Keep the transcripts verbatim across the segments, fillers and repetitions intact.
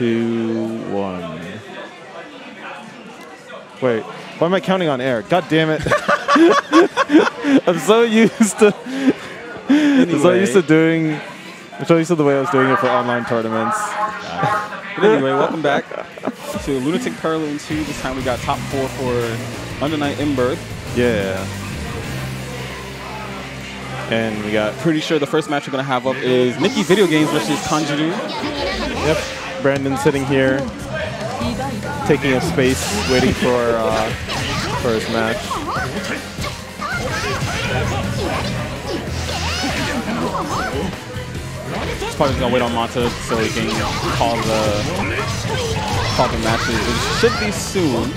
two, one. Wait, why am I counting on air? God damn it. I'm so used to anyway. I'm so used to doing I'm so used to the way I was doing it for online tournaments. But anyway, welcome back to Lunatic Perilune two. This time we got top four for Under Night In-Birth. Yeah. And we got pretty sure the first match we're gonna have up is Nicky Videogames versus Kanjiru. Yep. Brandon sitting here, taking up space, waiting for uh, for his match. He's probably gonna wait on Mata so he can call the call the matches. It should be soon,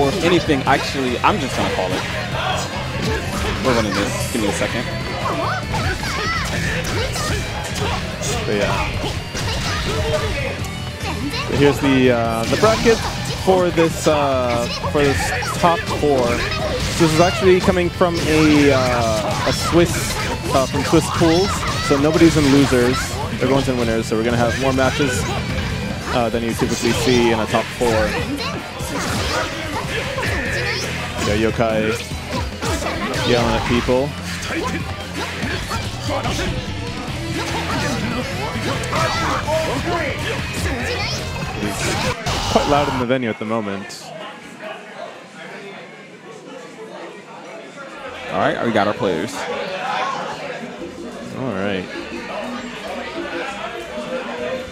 or if anything, actually, I'm just gonna call it. We're running this. Give me a second. But yeah. So here's the uh, the bracket for this uh, for this top four. This is actually coming from a uh, a Swiss uh, from Swiss pools, so nobody's in losers. Everyone's in winners. So we're gonna have more matches uh, than you typically see in a top four. Yeah, Yokai yelling at people. It's quite loud in the venue at the moment. All right, we got our players. All right.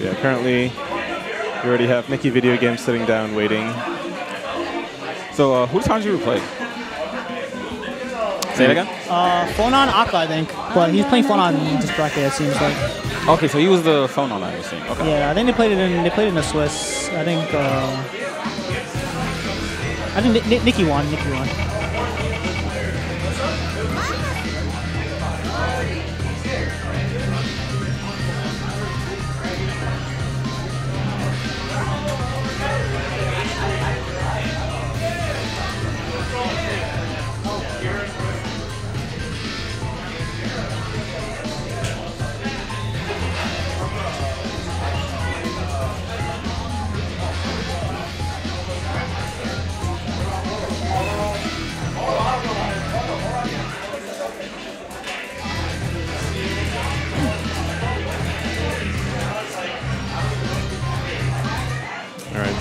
Yeah, currently we already have Nicky Videogames sitting down waiting. So uh, who did Kanjiru play? Say it again? Uh, Phonon Akka, I think. But he's playing Phonon in this bracket, it seems like. Okay, so he was the phone on I was seeing. Okay. Yeah, I think they played it in they played it in the Swiss. I think uh, I think N N Nicky won. Nicky won.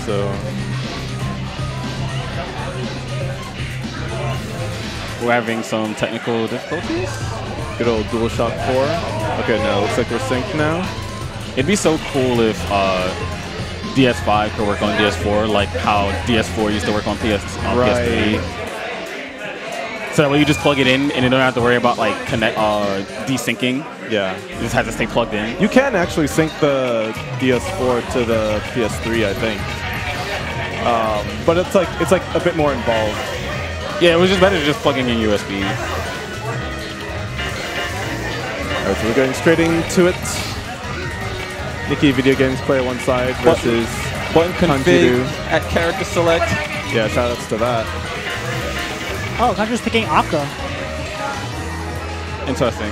So we're having some technical difficulties. Good old DualShock four. Okay, now looks like we're synced now. It'd be so cool if uh, D S five could work on D S four, like how D S four used to work on P S three. So that way you just plug it in and you don't have to worry about like connect uh, desyncing. Yeah, you just have to stay plugged in. You can actually sync the D S four to the P S three, I think. Um, but it's like it's like a bit more involved. Yeah, it was just better to just plug in your U S B. Alright, so we're going straight into it. Nicky Videogames player one side versus button config at character select. Yeah, shoutouts to that. Oh, Kanjiru's picking Akka. Interesting.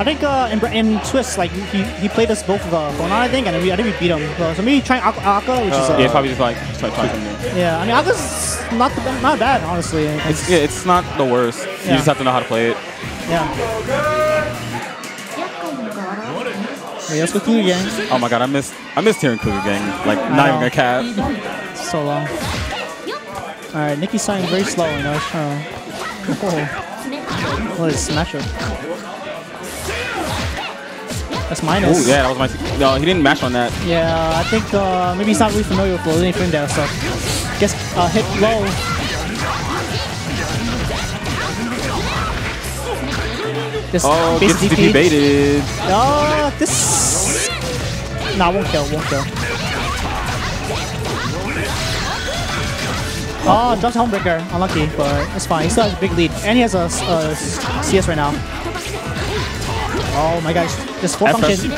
I think uh, in, in Swiss, like he, he played us both with uh, Phonon, I think, and I think we beat him. So, so maybe trying Akka, Akka which uh, is uh, yeah, it's probably just like try, try something. Yeah, I mean Akka's not the, not bad, honestly. It's yeah, it's not the worst. Yeah. You just have to know how to play it. Yeah. Wait, let's go Cougar Gang. Oh my God, I missed I missed hearing Cougar Gang. Like I not know. even a cap. So long. All right, Nicky's signing very slow, you know. Oh, what a smasher. That's minus. Oh, yeah, that was my... No, he didn't mash on that. Yeah, I think uh, maybe he's not really familiar with low lane frame data stuff. Guess uh, hit low. Just oh, gets D P baited. Oh, uh, this... Nah, won't kill, won't kill. Oh, drops Homebreaker. Unlucky, but that's fine. He still has a big lead. And he has a uh, C S right now. Oh my gosh, just four function.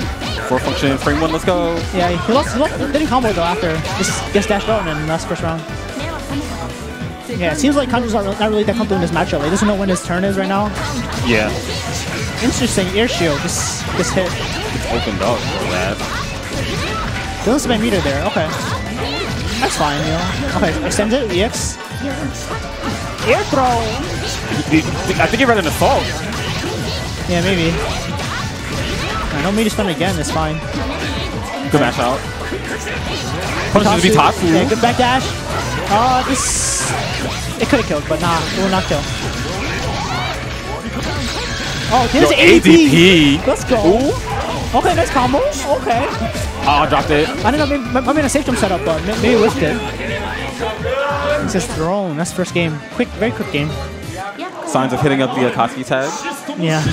Four function, frame one, let's go. Yeah, he lost, he lost, didn't combo though after. Just gets dashed out and then that's first round. Yeah, it seems like Kanjiru's not really that comfortable in this matchup. He doesn't know when his turn is right now. Yeah. Interesting, air shield, just, just hit. It's opened up for that. They lose my meter there, okay. That's fine, you know. Okay, extend it, E X. Air throw! I think you read an assault. Yeah, maybe. I don't mean to stun again, it's fine. Good mash out. Punch to be top. Yeah, good back dash. Uh, this... It could've killed, but nah, it will not kill. Oh, there's A D P! Let's go! Ooh. Okay, nice combo, okay. Oh, I dropped it. I don't know, I mean, I saved him setup, but maybe with it. It's just thrown, that's first game. Quick, very quick game. Signs of hitting up the Akatsuki tag. Yeah.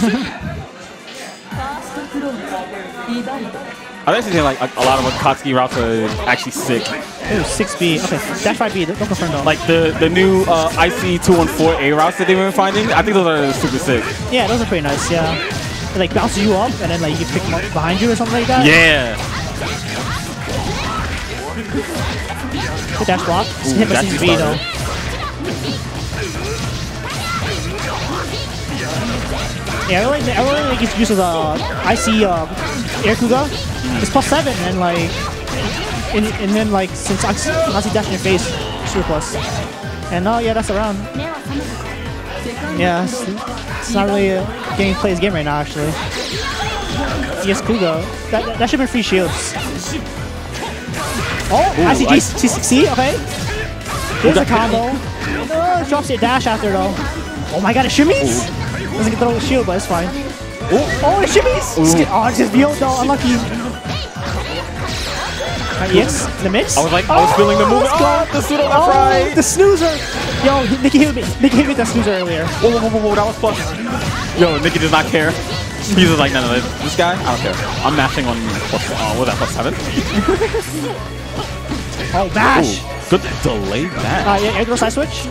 I actually think like a, a lot of Akatsuki routes are actually sick. Ooh, six B. Okay, dash five B. Don't confirm though. Like the, the new uh, I C two fourteen A routes that they were finding, I think those are super sick. Yeah, those are pretty nice, yeah. They like bounce you up and then like you pick them up behind you or something like that. Yeah. Good dash block. Just hit my six B though. Yeah, everyone, everyone like uses the uh, I C uh, Air Kuga. It's plus seven, and like, and, and then like since I see dash in your face, super plus. And oh uh, yeah, that's around. Yeah, it's, it's not really uh, getting to play this game right now actually. Yes, Kuga. That that, that should be free shields. Oh, ooh, I C G six C. Okay. There's a combo. Uh, drops your dash after though. Oh my God, it shimmies. Ooh. Doesn't get the little shield, but it's fine. Ooh. Oh, it shimmies! Ooh. Oh, it's just V O though, unlucky. Right, yes, the mix. I was like, oh, I was feeling the move. Oh, the pseudo left right. The snoozer! Yo, Nicky hit me. Nicky hit me with that snoozer earlier. Whoa, whoa, whoa, whoa, that was plus. Yo, Nicky does not care. He's just like, none of it. This guy, I don't care. I'm mashing on plus, oh, what was that, plus seven? Oh, bash! Ooh, good delay bash. Uh, yeah, air throw side switch.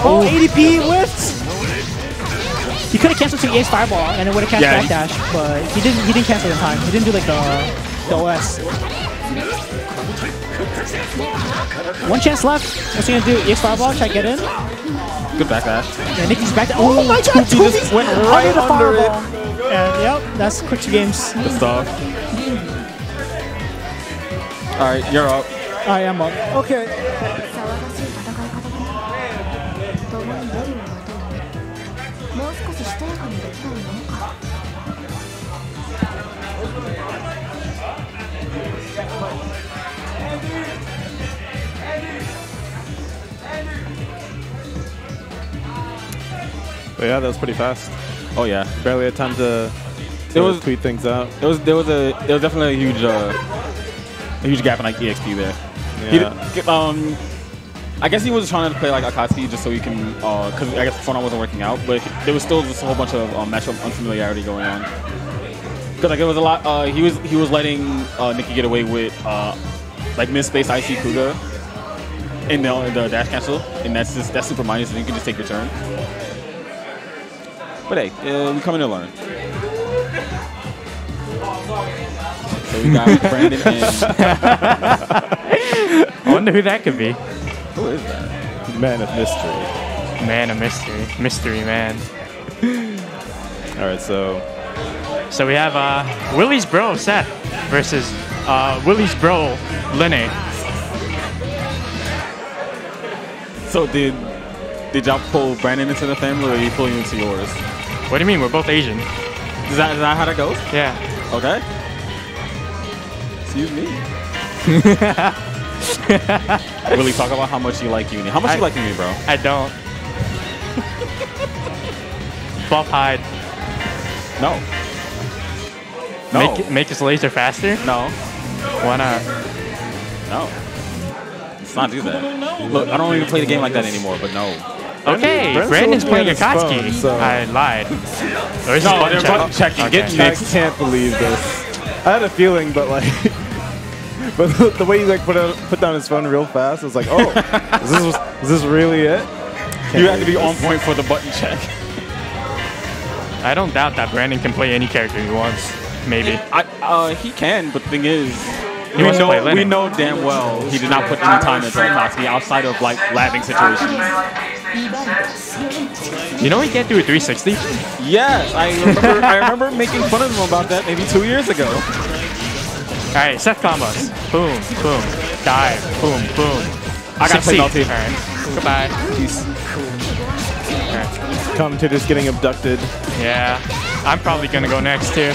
Oh, ooh. A D P whiffs! He could have canceled to E A's Fireball and it would have canceled yeah, back dash, but he didn't. He didn't cancel in time. He didn't do like the the O S. One chance left. What's he gonna do? E A's Fireball. Try to get in. Good back dash. Yeah, Nicky's back. Oh, oh my God! He just went right under the Fireball. Under it. And yep, that's quick two games. Good stuff. All right, you're up. I am up. Okay. But yeah, that was pretty fast. Oh yeah, barely had time to, to it was, tweet things out. There was there was a there was definitely a huge uh, a huge gap in like E X P there. Yeah. He, um, I guess he was trying to play like Akatsuki just so he can uh, because I guess Phonon wasn't working out, but there was still just a whole bunch of um, matchup unfamiliarity going on. Because like it was a lot. Uh, he was he was letting uh, Nicky get away with uh, like mid-space I C Kuga and the, the dash cancel, and that's just that's super minus, and you can just take your turn. But hey, uh, we're coming to learn. So we got Brandon in. I wonder who that could be. Who is that? Man of mystery. Man of mystery. Mystery man. All right, so. So we have uh, Willy's Bro, Seth, versus uh, Willy's Bro, Linne. So did did y'all pull Brandon into the family, or are you pulling into yours? What do you mean? We're both Asian. Is that, is that how that goes? Yeah. Okay. Excuse me. Willy, talk about how much you like uni. How much I, you like uni, bro? I don't. Buff hide. No. No. Make, make his laser faster? No. Why not? No. Let's not do that. Look, I don't even play the game like that anymore, but no. Okay, Brandon's, Brandon's playing Akatsuki. Phone, so. I lied. There's no, they're button checking. Okay. Get I can't believe this. I had a feeling, but like, but the way he like put a, put down his phone real fast, I was like, oh, is this is this really it? Can't you have to be this. On point for the button check. I don't doubt that Brandon can play any character he wants. Maybe. I, uh, he can, but the thing is, he we, know, we know damn well he did not put any time into Akatsuki outside of like labbing situations. You know he can't do a three sixty? Yes, I remember, I remember making fun of him about that maybe two years ago. Alright, Seth combos. Boom, boom, dive, boom, boom. I got C. Alright, goodbye. Jeez. Okay. Come to just getting abducted. Yeah, I'm probably gonna go next too.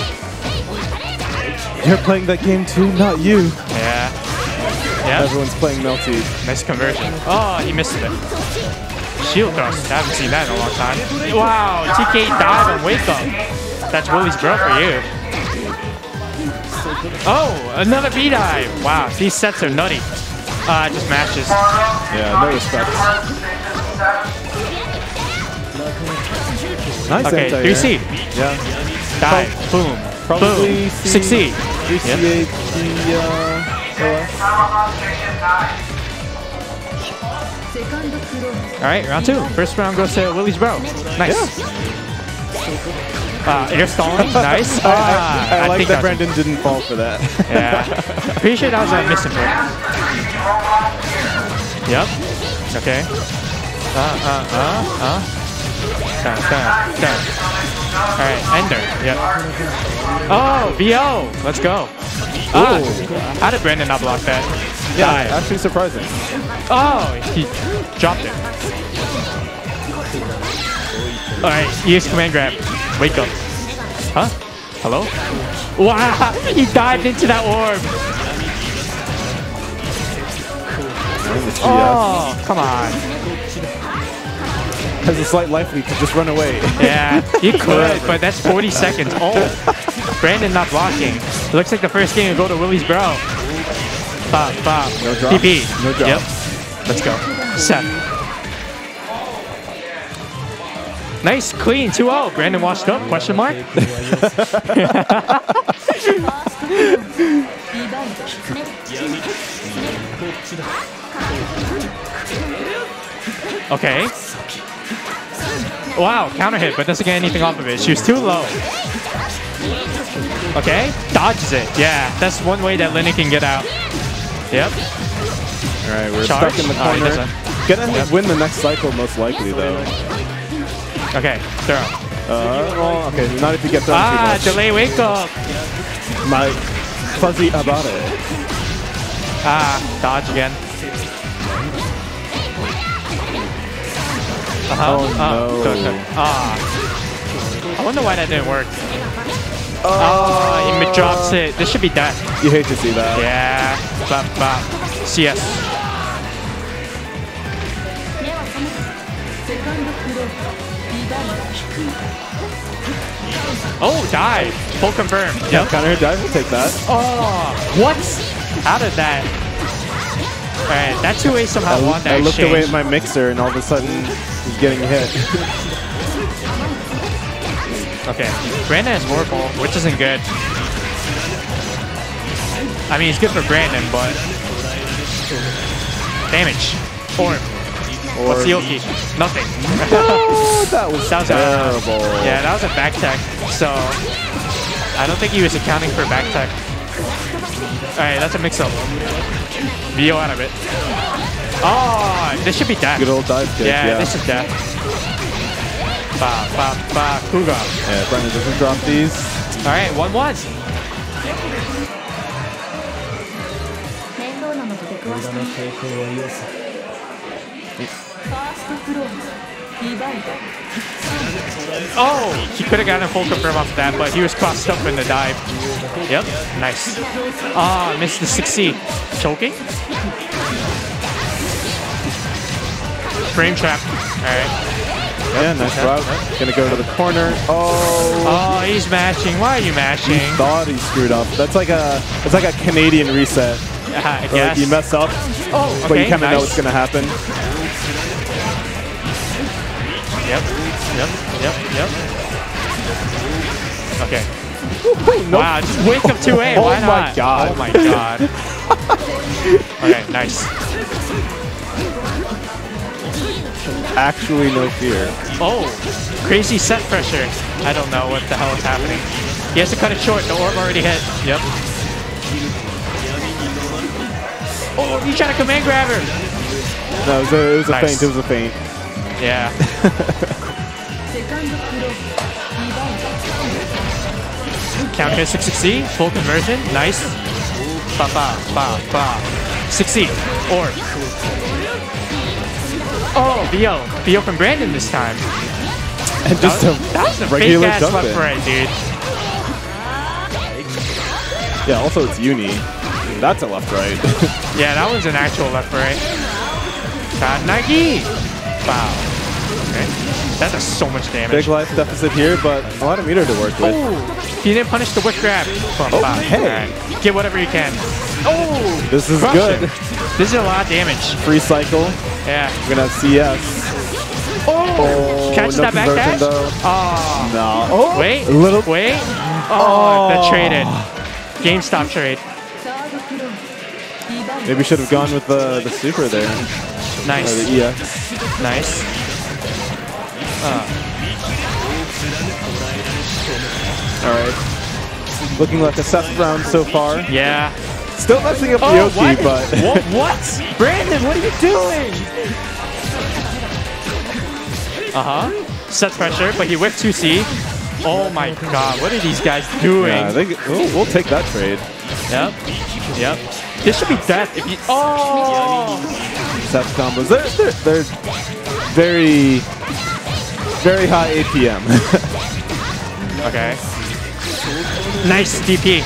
You're playing that game too, not you. Yeah. Yeah. Everyone's playing Melty. Nice conversion. Oh, he missed it. Shield thrust. I haven't seen that in a long time. Wow, T K dive and wake up. That's Willy's Bro for you. Oh, another B dive! Wow, these sets are nutty. Uh, just matches. Yeah, no respect. Nice. Okay, three C. Yeah. Dive. Pro boom. Probably boom. six C. three C. Yeah. All right, round two. First round goes to Willy's Bro. Nice. Yeah. Uh, air stalling, nice. Uh, I, I, I, I like think that Brandon was... didn't fall for that. Yeah. Pretty sure that was a misinput. Yep. Okay. Uh, uh, uh, uh. Down, down, down. Alright, ender. Yep. Oh, V O! Let's go. Ah, how did Brandon not block that? Yeah, dive. Actually surprising. Oh, he dropped it. Alright, E X command grab. Wake up. Huh? Hello? Wow! He dived into that orb! Oh, come on. Has a slight life leak to just run away. Yeah, he could, but that's forty seconds. Oh! Brandon not blocking. It looks like the first game will go to Willy's Bro. Bop, bop. No drop. T P. No drop. Yep. Let's go. Seth. Nice, clean, two oh. Brandon washed up, question mark? Okay. Wow, counter hit, but doesn't get anything off of it. She was too low. Okay, dodges it. Yeah, that's one way that Linne can get out. Yep. Alright, we're Charge. stuck in the corner. Oh, Gonna yep. win the next cycle most likely, though. Okay, throw. Uh, well, okay, not if you get thrown ah, too much. Ah, delay wake up! My fuzzy about it. Ah, dodge again. Uh-huh. Oh, oh, no. Good, good. Ah. I wonder why that didn't work. Oh, oh he drops it. This should be death. You hate to see that. Yeah. Bop, bop. C S. Oh, dive! Full confirm. Yep. Yeah, counter dive will take that. Oh, what? How did that? All right, that two A somehow won that exchange. I looked away at my mixer, and all of a sudden, he's getting hit. Okay, Brandon has Whirlpool, which isn't good. I mean, it's good for Brandon, but damage. Orb. What's Yoki? Nothing. No, that was, that was terrible. A, yeah, that was a back tech. So, I don't think he was accounting for back tech. Alright, that's a mix up. V O out of it. Oh, this should be death. Good old dive kick. Yeah, yeah, this is death. Ba, ba, ba, Kuga. Yeah, Brandon doesn't drop these. Alright, one one. One, one. Oh, he could have gotten a full confirm off that, but he was crossed up in the dive. Yep, nice. Ah, oh, missed the six C. Choking? Frame trap. Alright. Yeah, nice route. Gonna go to the corner. Oh, oh, he's mashing. Why are you mashing? He thought he screwed up. That's like a, it's like a Canadian reset. Uh, like you mess up, oh, okay, but you kind of nice. know what's gonna happen. Yep, yep, yep, yep. Okay. Wait, no. Wow, just wake up two A, why oh not? My god. Oh my god. Okay, nice. Actually no fear. Oh, crazy set pressure. I don't know what the hell is happening. He has to cut it short, the orb already hit. Yep. Oh, you trying to command grab her? No, it was a, it was a nice. faint, it was a faint. Yeah. Counter hit six C, full conversion, nice. ba ba ba ba. Succeed. Or oh, B O. B O from Brandon this time. And just that was, a that was a regular jump in. Right, dude. Yeah. Also, it's Uni. That's a left right. Yeah, that one's an actual left right. Got Nagi. Wow. Okay. That does so much damage. Big life deficit here, but a lot of meter to work with. Oh, he didn't punish the whip grab. Bum, oh, bum. Hey. Right. Get whatever you can. Oh, this is good. Him. This is a lot of damage. Free cycle. Yeah. We're going to have C S. Oh, oh catch no that back dash. Though. Oh, no. Oh, wait, little wait. Oh, oh, that traded. GameStop trade. Maybe should have gone with the, the super there. Nice. Yeah. Nice. Uh. Alright. Looking like a Seth round so far. Yeah. Still messing up oh, the Yoki, but... What? What? Brandon, what are you doing? Uh-huh. Seth's pressure, but he whipped two C. Oh my god, what are these guys doing? Yeah, they, we'll, we'll take that trade. Yep. Yep. This should be death if you... Oh! Seth's combos. They're, they're, they're very... Very high A P M. Okay. Nice D P.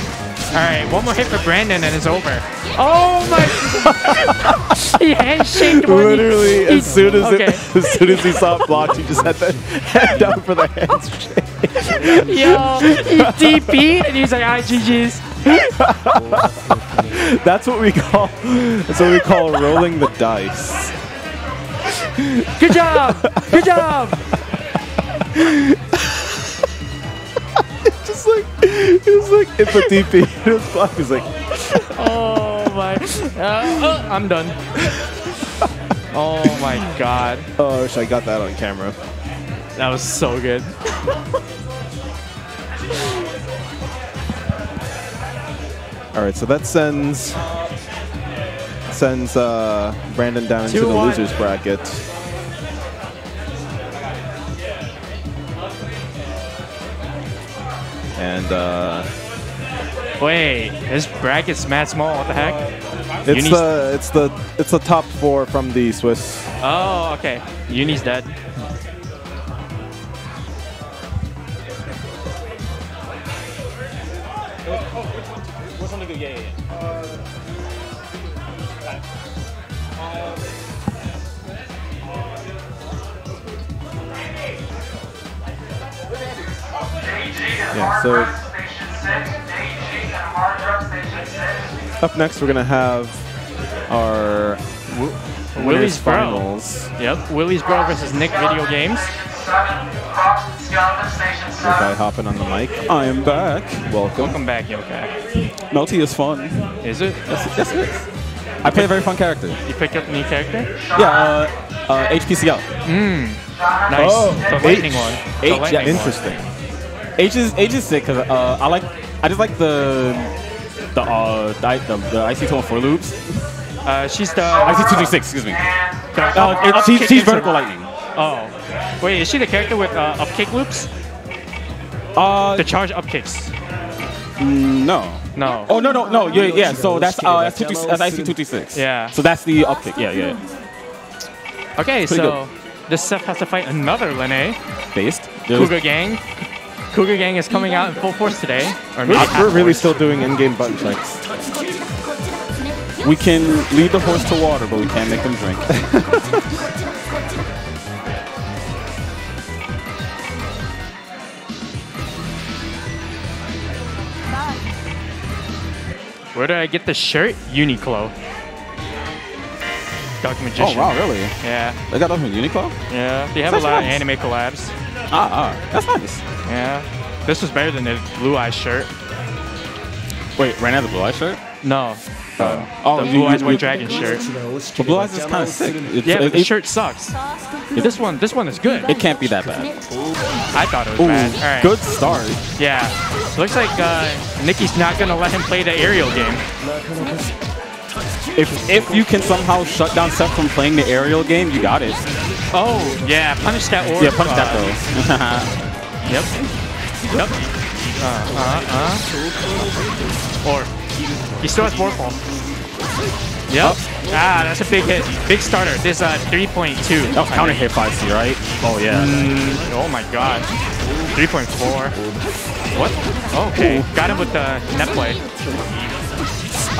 Alright, one more hit for Brandon and it's over. Oh my He handshaked one. Literally, he, as, he, soon as, okay. it, as soon as he saw it blocked, he just had the head down for the handshake. Yo, he D P'd and he's like, ah, G G's. That's what we call, that's what we call rolling the dice. Good job! Good job! It's just like, it was like, it's a D P. It was black. It's like, oh my. Uh, oh, I'm done. Oh my god. Oh, I wish I got that on camera. That was so good. Alright, so that sends. Sends uh, Brandon down into the losers bracket. And uh, wait, this bracket's mad small. What the heck? It's Uni's the it's the it's the top four from the Swiss. Oh, okay. Uni's dead. Yeah, so up next we're gonna have our Willy's finals. Bro. Yep, Willy's Bro versus Nicky Videogames. Guy hopping on the mic. I am back. Welcome. Welcome back, Yokai. Melty is fun. Is it? Yes, yes it is. I play a very fun character. You picked up a new character? Yeah, uh, uh, H P C L. Mm. Nice. Oh, the lightning H, one. The H, lightning yeah, interesting. One. H is H is sick because uh, I like I just like the the uh the, the, the I C two oh four loops. Uh, she's the I C two twenty-six. Excuse me. The, uh, it, she, she's vertical lightning. Oh, wait, is she the character with uh, up kick loops? Uh, the charge up kicks. No. No. Oh no no no yeah yeah. So that's uh that's, that's I C two twenty-six. Yeah. So that's the up kick. Yeah yeah. Okay, pretty so good. This Seth has to fight another Linne. Based. Kuga Gang. Cougar Gang is coming out in full force today. Or maybe we're we're really still doing in-game button checks. We can lead the horse to water, but we can't make them drink. Where did I get the shirt? Uniqlo. Dark Magician. Oh, wow, really? Yeah. They got them from Uniqlo? Yeah. They have that's a lot nice. Of anime collabs. Ah, ah, that's nice. Yeah. This was better than the Blue-Eyes shirt. Wait, ran out of the Blue-Eyes shirt? No. Uh, oh, the Blue-Eyes White Dragon shirt. But Blue-Eyes is kind of sick. It's, yeah, it, the it, shirt sucks. It, this one this one is good. It can't be that bad. I thought it was Ooh, bad. All right. Good start. Yeah. Looks like uh, Nicky's not going to let him play the aerial game. If, if you can somehow shut down Seth from playing the aerial game, you got it. Oh, yeah, punish that orb. Yeah, punish uh, that though. Yep. Yep. Uh, uh, uh. Orb. He still has more fall. Yep. Oh. Ah, that's a big hit. Big starter. This uh, three point two. Oh, counter hit five C, right? Oh, yeah. Mm. Oh, my God. three point four. What? Oh, okay. Ooh. Got him with the net play.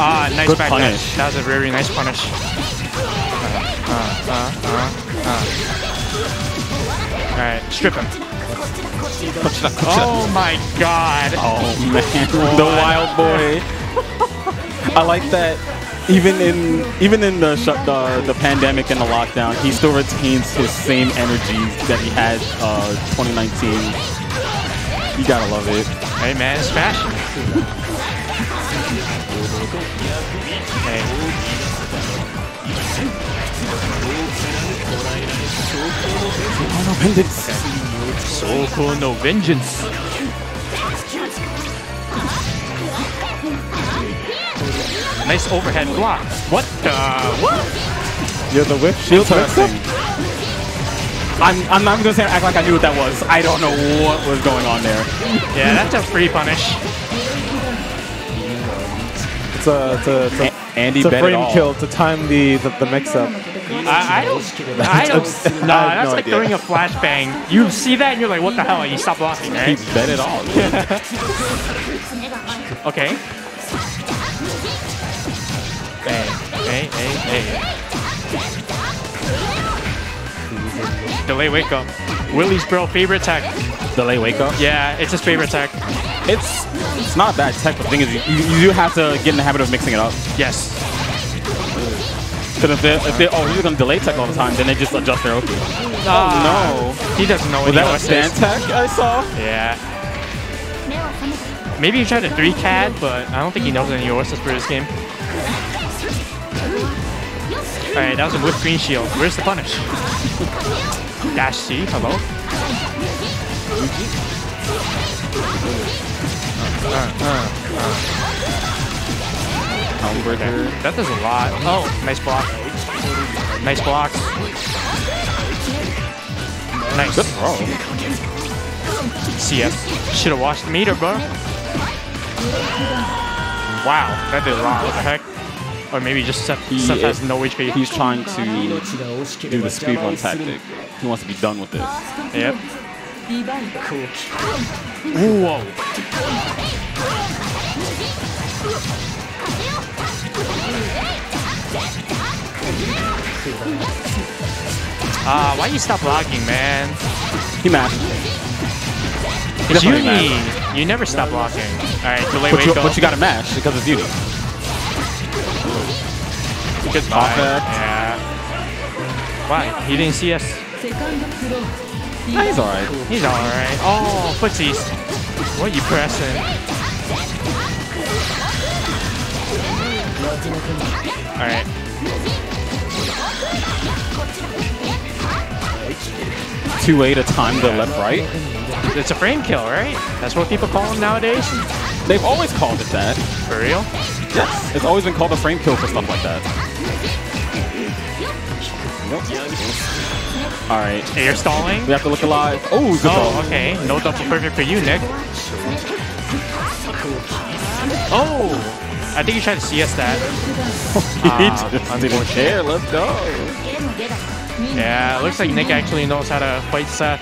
Ah, nice back punish. That was a very nice punish. Uh, uh, uh, uh. Alright, strip him. Oh, my God. Oh, man. The wild boy. I like that. Even in even in the, the the pandemic and the lockdown, he still retains his same energy that he had uh, twenty nineteen. You gotta love it. Hey man, it's fashion. Hey. So-called no vengeance. Nice overhead block. What the? What? You're the whip shield person. I'm, I'm not going to act like I knew what that was. I don't know what was going on there. Yeah, that's a free punish. It's a, it's a, it's a, a Andy it's a frame kill to time the, the, the mix-up. I, I don't... I don't nah, I that's no like idea. Throwing a flashbang. You see that and you're like, what the hell? You stop blocking, right? He bet it all. Okay. Hey, hey, hey, hey. Delay wake up. Willy's Bro favorite tech. Delay wake up? Yeah, it's his favorite tech. It's it's not that tech, but the thing is, you, you do have to get in the habit of mixing it up. Yes. Because if they're, if they're oh, he's going to delay tech all the time, then they just adjust their Oki. Uh, oh, no. He doesn't know what that was. Was that a stand tech I saw? Yeah. Maybe he tried a three C A D, but I don't think he knows any O Ss for this game. Alright, that was a whip green shield. Where's the punish? Dash C, hello? Uh, uh, uh. Okay. That does a lot. Oh, nice block. Nice block. Nice. Good throw. C F. Should've watched the meter, bro. Wow, that did a lot. What the heck? Or maybe just Seth, Seth has no H P. He's trying to do the speed run tactic. He wants to be done with this. Yep. Ooh, whoa. Ah, uh, why you stop blocking, man? He mad. It's Yumi. You never stop blocking. Alright, delay wake up. But you gotta mash because it's Yumi. Goodbye. Yeah. Why? He didn't see us. Nah, he's alright. He's alright. Oh, footsies. What are you pressing? Alright. two A to time the left right. It's a frame kill, right? That's what people call them nowadays. They've always called it that. For real? Yes. It's always been called a frame kill for stuff like that. Nope. Alright. Hey, you're stalling? We have to look alive. Oh, good ball. Oh, okay. No double perfect for you, Nick. Oh! I think you tried to C S that. uh, I'm in a chair. Let's go. Yeah, it looks like Nick actually knows how to fight Seth.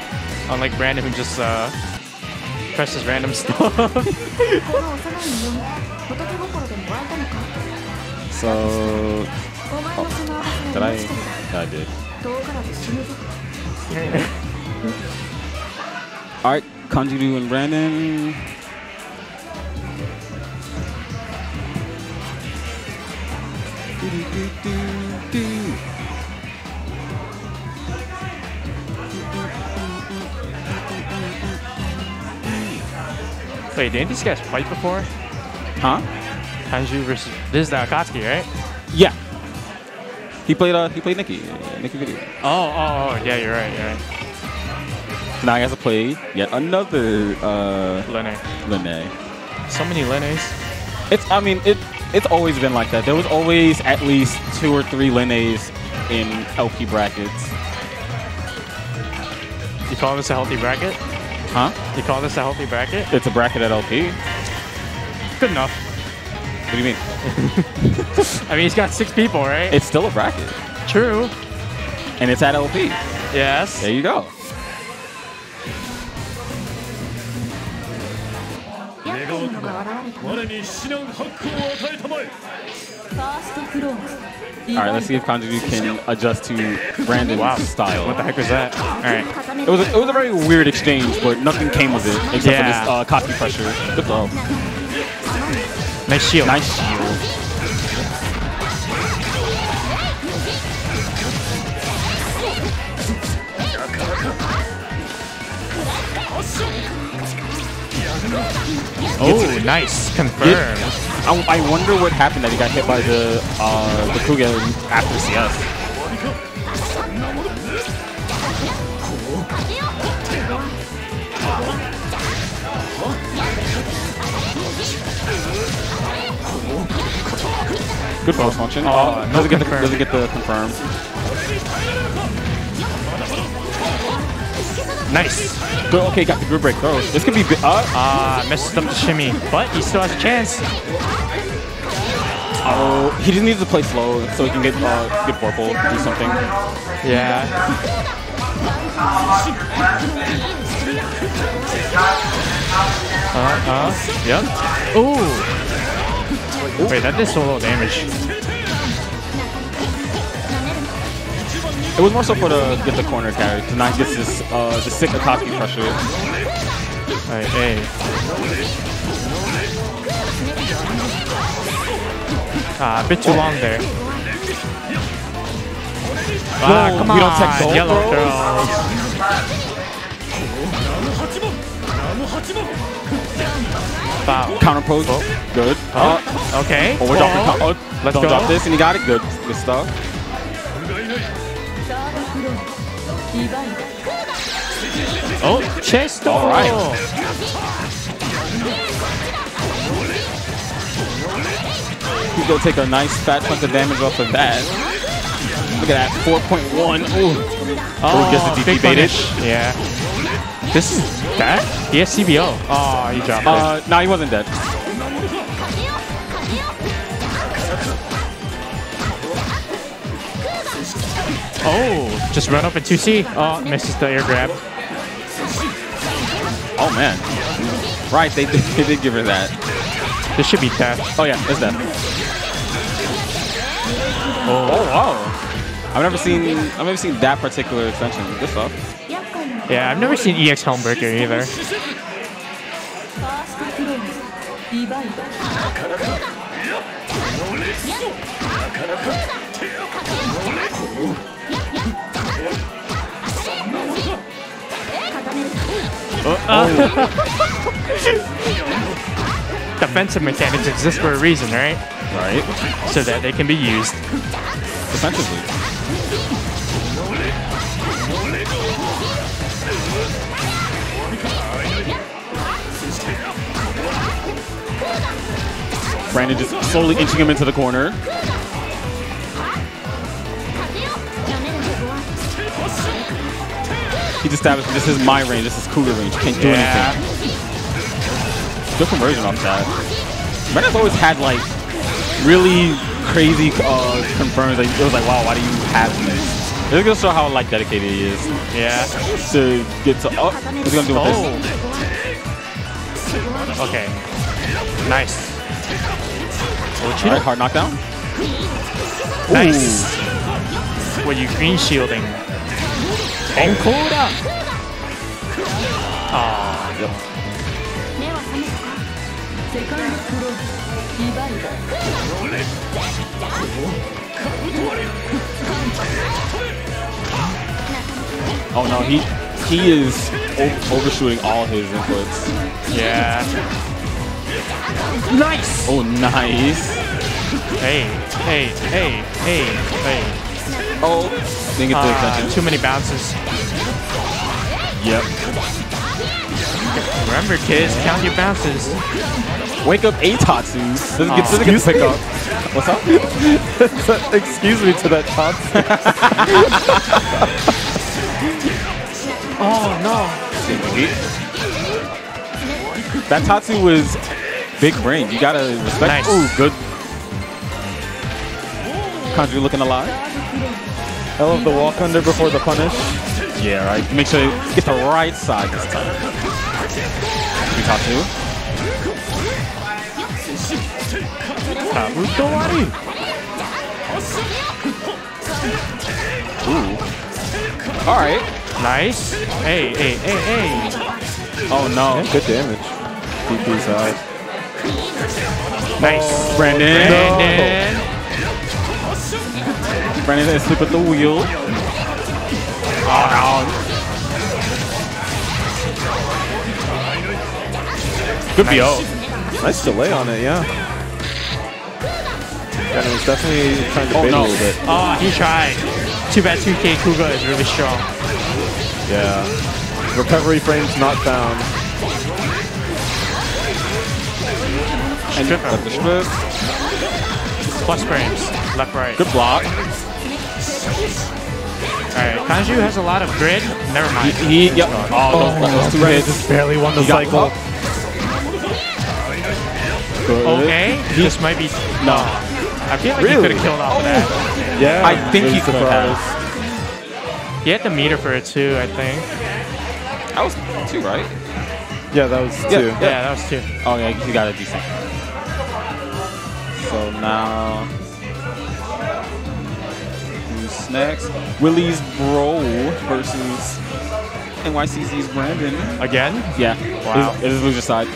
Unlike Brandon, who just uh, presses random stuff. So... Oh, did I? Yeah, I did. Alright, Kanjiru and Brandon. Wait, didn't these guys fight before? Huh? Kanjiru versus this is the Akatsuki, right? Yeah. He played uh he played Nicky. Nicky Video. Oh, oh, oh, yeah, you're right, you're right. Now I have to play yet another uh Lenny. Linne. So many Lennes. It's I mean it it's always been like that. There was always at least two or three Lennes in healthy brackets. You call this a healthy bracket? Huh? You call this a healthy bracket? It's a bracket at L P. Good enough. What do you mean? I mean, he's got six people, right? It's still a bracket. True. And it's at L P. Yes. There you go. All right, let's see if Kanjiru can adjust to Brandon's wow. style. What the heck was that? All right. It was a, it was a very weird exchange, but nothing came of it except yeah. for this uh, copy pressure. Good throw. Nice shield. Nice shield. Oh, nice. Confirmed. I, I wonder what happened that he got hit by the uh, the Kuga after C S. Good boss function. Oh, uh, no doesn't, get the, doesn't get the confirm. Nice. Good, okay, got the good break throw. This could be big. Ah, uh, uh, messed up the shimmy, but he still has a chance. Oh, he just needs to play slow so he can get uh, good vorpal, do something. Yeah. Uh-huh. Yep. Ooh. Ooh. Wait, that did so little damage. It was more so for the get the corner carry to not get this uh the sick Akatsuki pressure. Alright, hey. Ah, a bit too oh. long there. Ah, come on. We don't text the yellow girls. Wow. Counter pose. Oh. Good. Oh. Uh, okay. Oh, we're dropping oh. Oh, let's go. Drop this, and he got it. Good. Good stuff. Oh, chest. All right. He's going to take a nice fat chunk of damage off of that. Look at that. four point one. Oh, oh gets the D P baited. Yeah. This is that? He has C B O. Oh, you dropped uh, it. No, nah, he wasn't dead. Oh, just run up in two C. Oh, misses the air grab. Oh, man. Right, they did, they did give her that. This should be tap. Oh, yeah, it's that. Oh. Oh, wow. I've never seen, I've never seen that particular extension. This up. Yeah, I've never seen E X Helmbreaker either. Oh, uh. Defensive mechanics exist for a reason, right? Right. So that they can be used defensively. Brandon just slowly inching him into the corner. He just established this is my range, this is Cougar range. Can't do yeah. anything. Good conversion off that. Brandon's always had like really crazy uh, confirms. Like, it was like, wow, why do you have this? It's gonna show how like dedicated he is. Yeah. To get to oh, what's he gonna do with oh. this? Okay. Nice. All right, hard knockdown. Ooh. Nice. Were you green shielding? And oh. cooled up. Ah. Yep. Oh no, he he is overshooting all his inputs. Yeah. Nice! Oh, nice. Hey, hey, hey, hey, hey. Oh, didn't get the extension. Uh, too many bounces. Yep. Remember, kids, count your bounces. Wake up, Atatsu. Doesn't get, doesn't get to pick up. What's up? Excuse me to that Tatsu. Oh, no. That Tatsu was big brain. You gotta respect. Nice. Ooh, good. Kanjiru looking alive. I love the walk under before the punish. Yeah, right. Make sure you get the right side this time. Mikatsu. Tabu Dawari. Ooh. All right. Nice. Hey, hey, hey, hey. Oh, no. Yeah, good damage. D P's out. Nice. Oh, Brandon. Brandon. No. Brandon is asleep at the wheel. Oh, no. Good nice. B O. Nice delay on it, yeah. Brandon was definitely trying to oh, bait no. a little bit. Oh, he tried. Too bad two K Kuga is really strong. Yeah. Recovery frames not found. And the strip. Plus frames. Left, right. Good block. Alright, Kanjiru has a lot of grid. Never mind. He, he, yep. Oh, oh, those two hits. Just barely won the he cycle. Okay. He, this might be... No. I feel like really? he could have killed off oh. that. Yeah. I think he could have. He had the meter for it too, I think. That was two, right? Yeah, that was two. Yeah, yeah. yeah that was two. Oh yeah, you got a decent. So now, who's next? Willy's Bro versus N Y C Z's Brandon. Again? Yeah. Wow. It is loser side.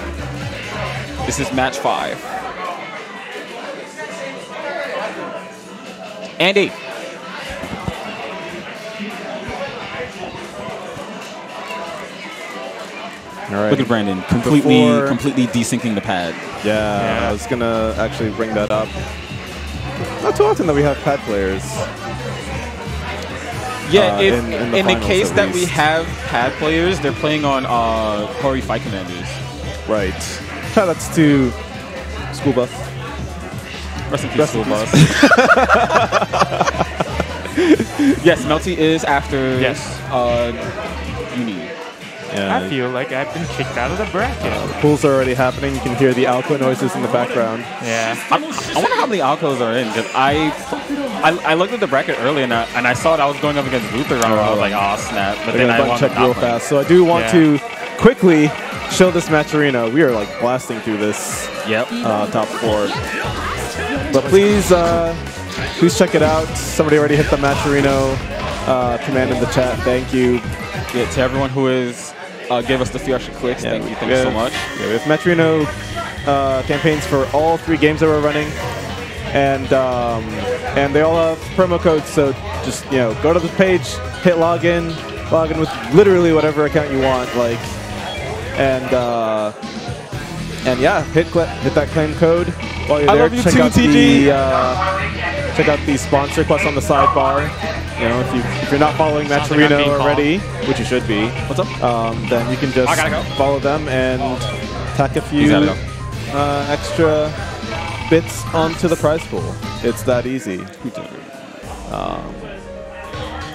This is match five. Andy. Right. Look at Brandon, completely Before, completely desyncing the pad. Yeah, yeah, I was gonna actually bring that up. Not too often that we have pad players. Yeah, uh, if, in, in, the, in finals, the case that we have pad players, they're playing on uh, Hori Fight Commanders. Right. That's to School Bus. Rest in peace, School Bus. Yes, Melty is after yes. uh, Uni. Yeah. I feel like I've been kicked out of the bracket. Uh, the pools are already happening. You can hear the Alco noises in the background. Yeah. I, I wonder how many Alcos are in. Cause I, I I looked at the bracket earlier and I, and I saw that I was going up against Luther. And oh, I was like, oh snap. But then I check real fast. So I do want yeah. to quickly show this Matcherino. We are like blasting through this yep. uh, top four. But please, uh, please check it out. Somebody already hit the Matcherino uh, command in the chat. Thank you. Yeah, to everyone who is. Uh, gave us the few extra clicks. Yeah, thank you, thank you so much. Yeah, we have Matcherino uh, campaigns for all three games that we're running, and um, and they all have promo codes. So just you know, go to the page, hit login, login with literally whatever account you want, like, and uh, and yeah, hit hit that claim code while you're I there. Love you check too, out T G. The uh, check out the sponsor quest on the sidebar. You know, if, you, if you're not following Matcherino already, called. which you should be, what's up? Um, then you can just go. follow them and tack a few go. uh, extra bits onto the prize pool. It's that easy. Um,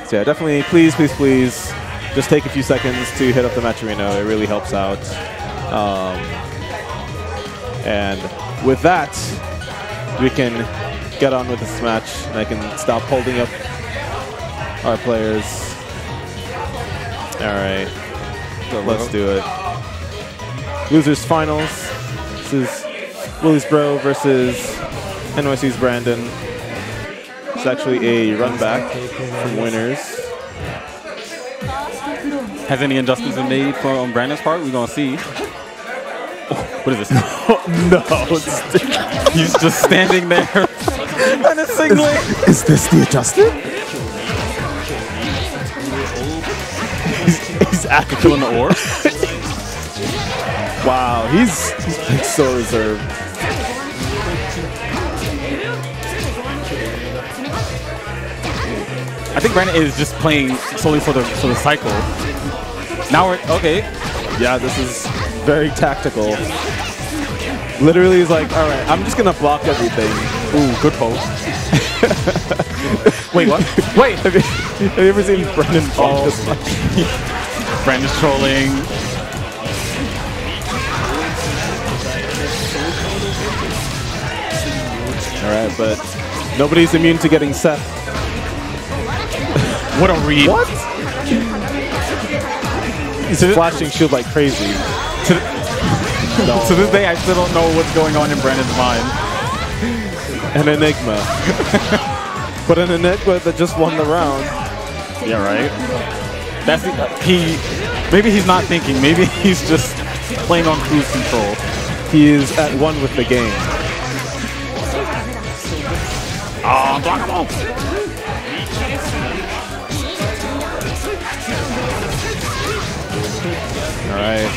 so yeah, definitely, please, please, please, just take a few seconds to hit up the Matcherino. It really helps out. Um, and with that, we can get on with this match, and I can stop holding up our players. Alright. Let's do it. Losers finals. This is Willy's Bro versus N Y C's Brandon. It's actually a run back from winners. Has any injustice been made for on Brandon's part? We're gonna see. Oh, what is this? No. He's just standing there. And it's singlet. Is, is this the adjustment? He's Akka killing the orb. Wow, he's, he's like so reserved. I think Brandon is just playing solely for the for the cycle. Now we're okay. Yeah, this is very tactical. Literally, he's like, all right, I'm just gonna block everything. Ooh, good poke. Wait, what? Wait! Have you, have you ever seen Brandon fall this much? Brandon's trolling. Alright, but nobody's immune to getting Seth. What a read. What? He's flashing shield like crazy. To, th no. To this day, I still don't know what's going on in Brandon's mind. An enigma. But an enigma that just won the round. Yeah, right? That's the, he. Maybe he's not thinking. Maybe he's just playing on cruise control. He is at one with the game. Ah, oh, block him off. All right.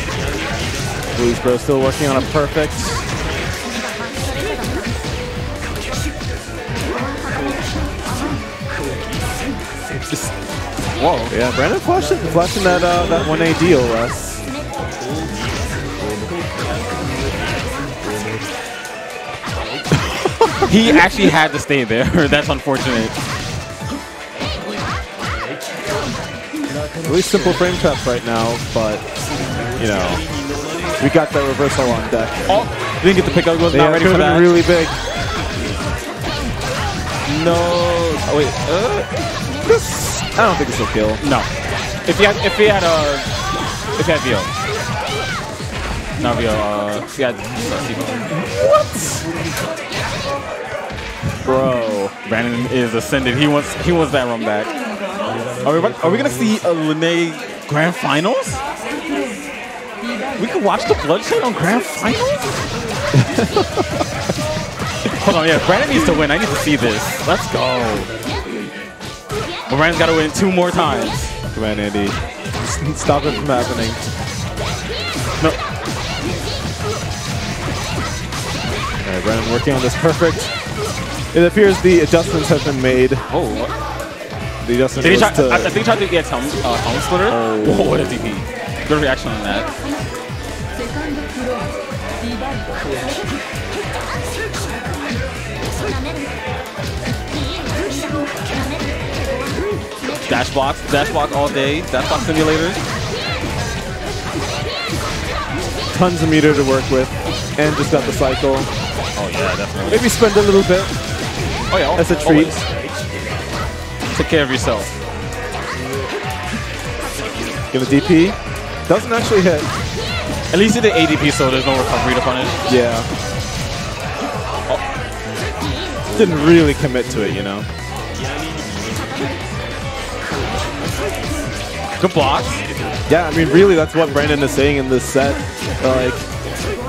Willy's Bro still working on a perfect. Just, whoa. Yeah, Brandon flashing, flashing that uh, that one A deal, Russ. He actually had to stay there. That's unfortunate. Really simple frame traps right now, but you know, we got that reversal on deck. Oh, didn't get the pick up. Wasn't ready for that. Really big. No. Oh, wait. Uh, this. I don't think this will kill. No. If he had, if he had a, if he had V O. Not V O. Uh, if he had uh, what? Bro, Brandon is ascended. He wants he wants that run back. Are we are we gonna see a Linne Grand Finals? We can watch the bloodshed on Grand Finals. Hold on, yeah, Brandon needs to win. I need to see this. Let's go. But Brandon's gotta win two more times. Come on, Andy. Stop it from happening. No. All right, Brandon working on this perfect. It appears the adjustments have been made. Oh, what? The adjustments. Did he try, to, I, I think he tried to get Helm uh, Splitter. Oh. Whoa, what a D P. Good reaction on that. Dash block, dash block all day, dash block simulator. Tons of meter to work with, and just got the cycle. Oh, yeah, definitely. Maybe spend a little bit. Oh, yeah. That's a treat. Always. Take care of yourself. Give a D P. Doesn't actually hit. At least it did A D P, so there's no recovery to punish. Yeah. Oh. Didn't really commit to it, you know. Good blocks. Yeah, I mean, really, that's what Brandon is saying in this set. Like,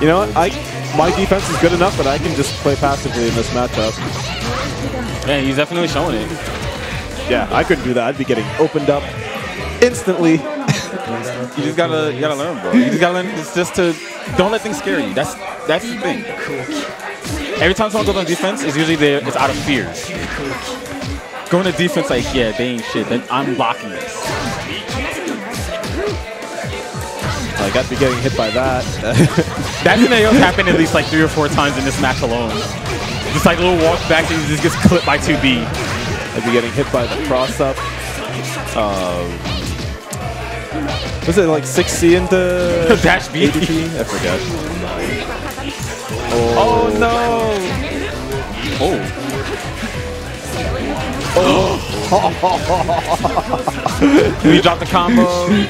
you know what? I... My defense is good enough, but I can just play passively in this matchup. Yeah, he's definitely showing it. Yeah, I couldn't do that. I'd be getting opened up instantly. You just gotta, you gotta learn, bro. You just gotta learn. It's just to don't let things scare you. That's that's the thing. Every time someone goes on defense, it's usually there. It's out of fear. Going to defense, like, yeah, they ain't shit. Then I'm blocking this. I got to be getting hit by that. That scenario's happened at least like three or four times in this match alone. Just like a little walk back and he just gets clipped by two B. I'd be getting hit by the cross-up. Um, was it like six C into... Dash B? I forgot. Oh, oh no! Oh. Oh. We dropped the combo.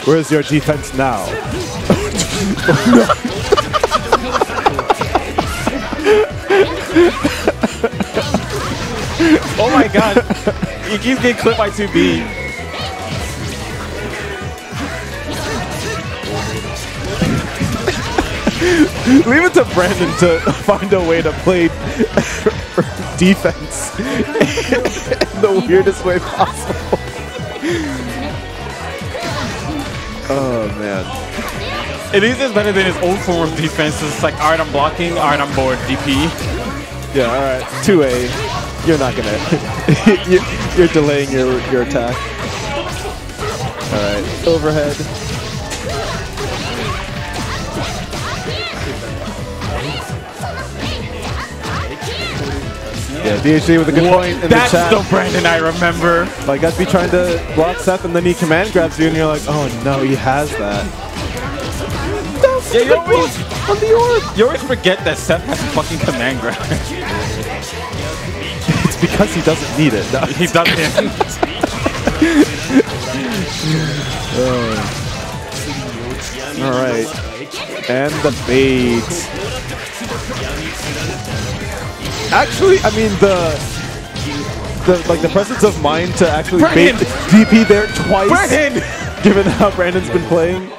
Where's your defense now? Oh my god. He keeps getting clipped by two B. Leave it to Brandon to find a way to play defense in the weirdest way possible. Oh, man. At least it's better than his old form of defense. It's like, all right, I'm blocking. All right, I'm bored. D P. Yeah, all right. two A. You're not going to. You're delaying your, your attack. All right. Overhead. Yeah, D H D with a good what? Point in That's the chat. That's the Brandon I remember. Like, I'd be trying to block Seth, and then he command grabs you, and you're like, oh no, he has that. That's yeah, you always, on the orb. You always forget that Seth has a fucking command grab. because he doesn't need it. No. He doesn't. uh. All right. And the bait. Actually, I mean, the... The, like the presence of mind to actually bait D P there twice, Brandon! Given how Brandon's been playing.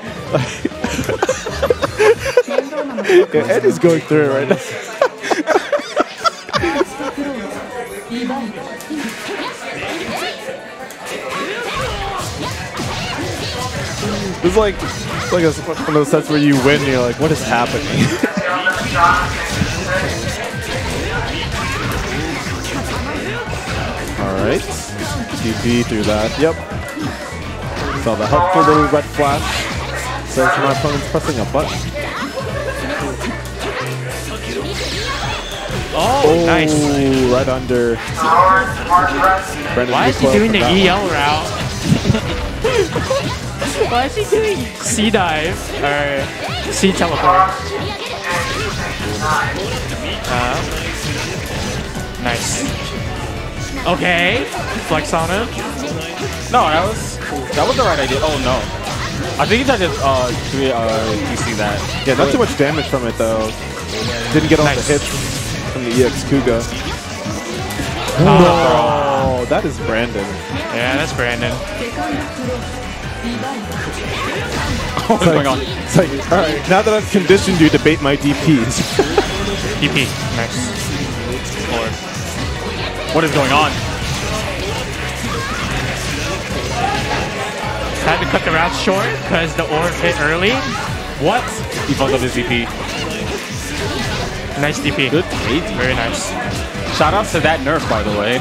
Yeah, Ed is going through it right now. This is like, like a, one of those sets where you win and you're like, what is happening? Alright, T P through that, yep. Saw the helpful little red flash. Says my opponent's pressing a button. Oh, oh nice. Right under. Brandon Why is he doing the E L route? Why is he doing C dive? Or C teleport. Uh, nice. Okay, flex on him. No, that was that was the right idea. Oh no, I think he tried to uh, D C that. Yeah, not Wait. too much damage from it though. Didn't get all nice. the hits from the E X Kuga. Oh, oh, that is Brandon. Yeah, that's Brandon. What's like, going on? It's like, all right, now that I've conditioned you to bait my D Ps. D P, nice. Or, what is going on? Had to cut the route short because the orb hit early. What? He bumped up his D P. Nice D P. Good bait. Very nice. Shout out to that nerf, by the way.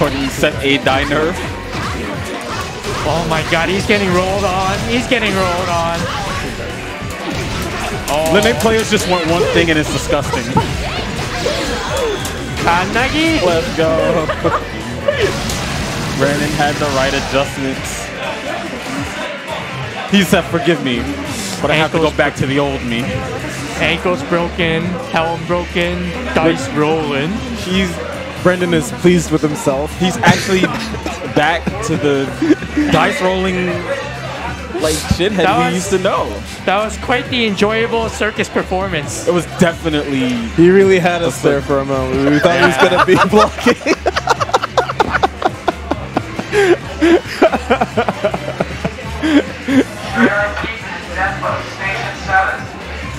For the set A die nerf. Oh my god, he's getting rolled on. He's getting rolled on. Oh. Linne players just want one thing and it's disgusting. Kanagi, let's go. Brandon had the right adjustments. He said, forgive me, but I have to go back to the old me. Ankles broken, helm broken, dice rolling. He's, Brandon is pleased with himself. He's actually back to the dice rolling like shithead that we was, used to know. That was quite the enjoyable circus performance. It was definitely... He really had us there for a moment. We thought yeah. he was going to be blocking.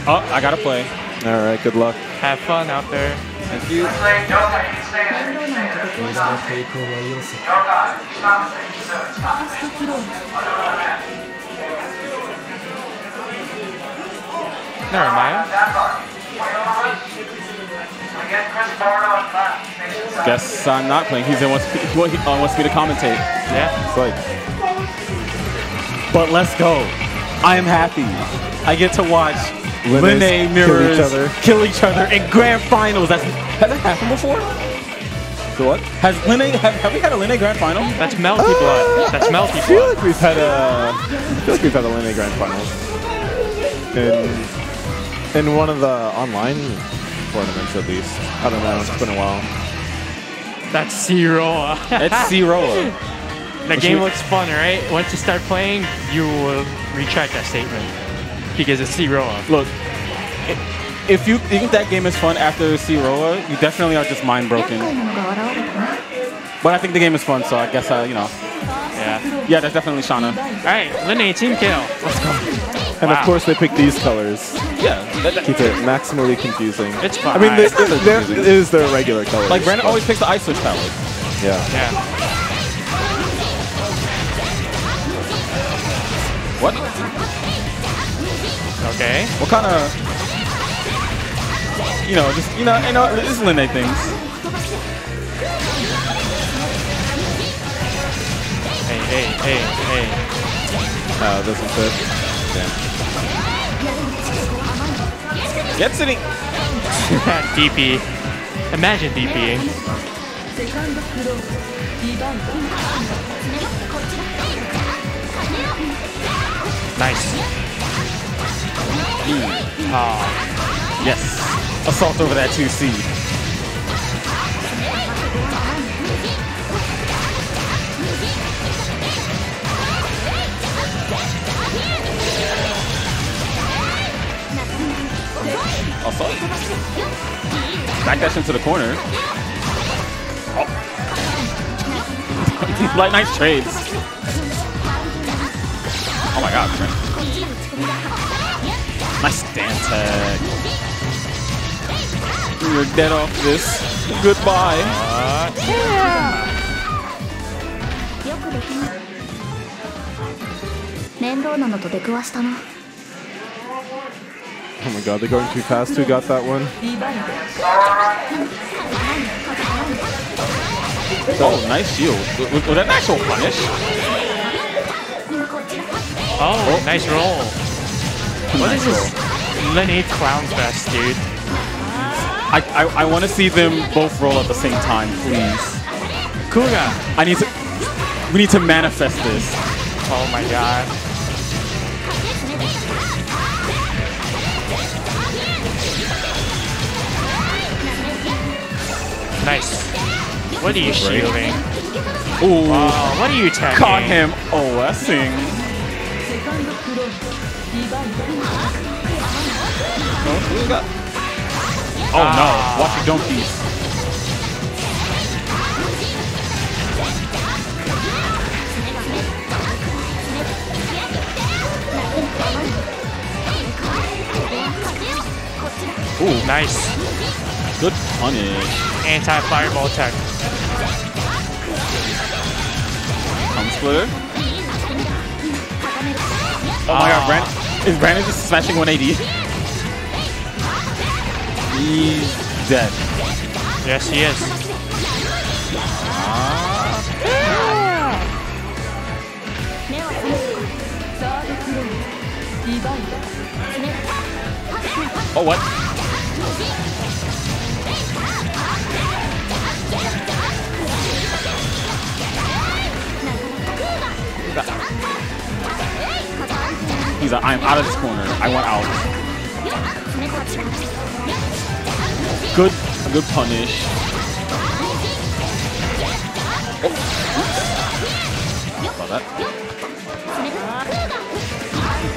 Oh, I got to play. All right, good luck. Have fun out there. Thank you. Never mind. Guess I'm not playing. He's in wants, he wants me to commentate. Yeah. It's like. But let's go. I am happy. I get to watch Linne mirrors kill each other. Kill each other in grand finals. That's, has that happened before? So what? Has Linne? Have, have we had a Linne grand final? That's Melty Blood. Uh, That's Melty Blood. I feel blood. like we've had a. I feel like we've had a Linne grand finals. And. In one of the online tournaments, at least. I don't know. It's been a while. That's C-Roa. That's C-Roa. The game looks fun, right? Once you start playing, you will retract that statement because it's C-Roa. Look, if you think that game is fun after C-Roa, you definitely are just mind broken. But I think the game is fun, so I guess I, you know. Yeah. Yeah, that's definitely Shauna. All right, Linne, team kill. Let's go. And wow. of course they pick these colors. Yeah. That, that, Keep it maximally confusing. It's fine. I mean, there, there, there is their regular colors. Like, Brandon always picks the Ice Switch palette. Yeah. Yeah. What? Okay. What kind of... You know, just, you know, you know, this is Linne things. Hey, hey, hey, hey. No, it doesn't fit. Yeah. Gets it. D P. Imagine DPing. Nice. Mm. Ah. Yes. Assault over that two C. Backdash into the corner. Oh. Like, nice trades. Oh my god, Trent. Nice dance tag. We're dead off this. Goodbye. Uh, yeah. Oh my god, they're going too fast. Who got that one? Oh, nice shield. Was, was that an actual punish? Oh, oh. Nice roll. What nice is this? Lenny Clown Fest, dude. I, I, I want to see them both roll at the same time, please. Kuga! I need to... We need to manifest this. Oh my god. Nice. What are you shielding? Ooh. Wow, what are you tagging? Caught him OSing. Oh, oh no, watch your donkeys. Ooh, nice. Good punish. Anti-fireball tech. Thumb splitter. Oh uh, my god, Brand is Brandon just smashing one eighty? He's dead. Yes, he is. Uh, oh, what? He's like, I'm out of this corner. I want out. Good, good punish. Oh. About that.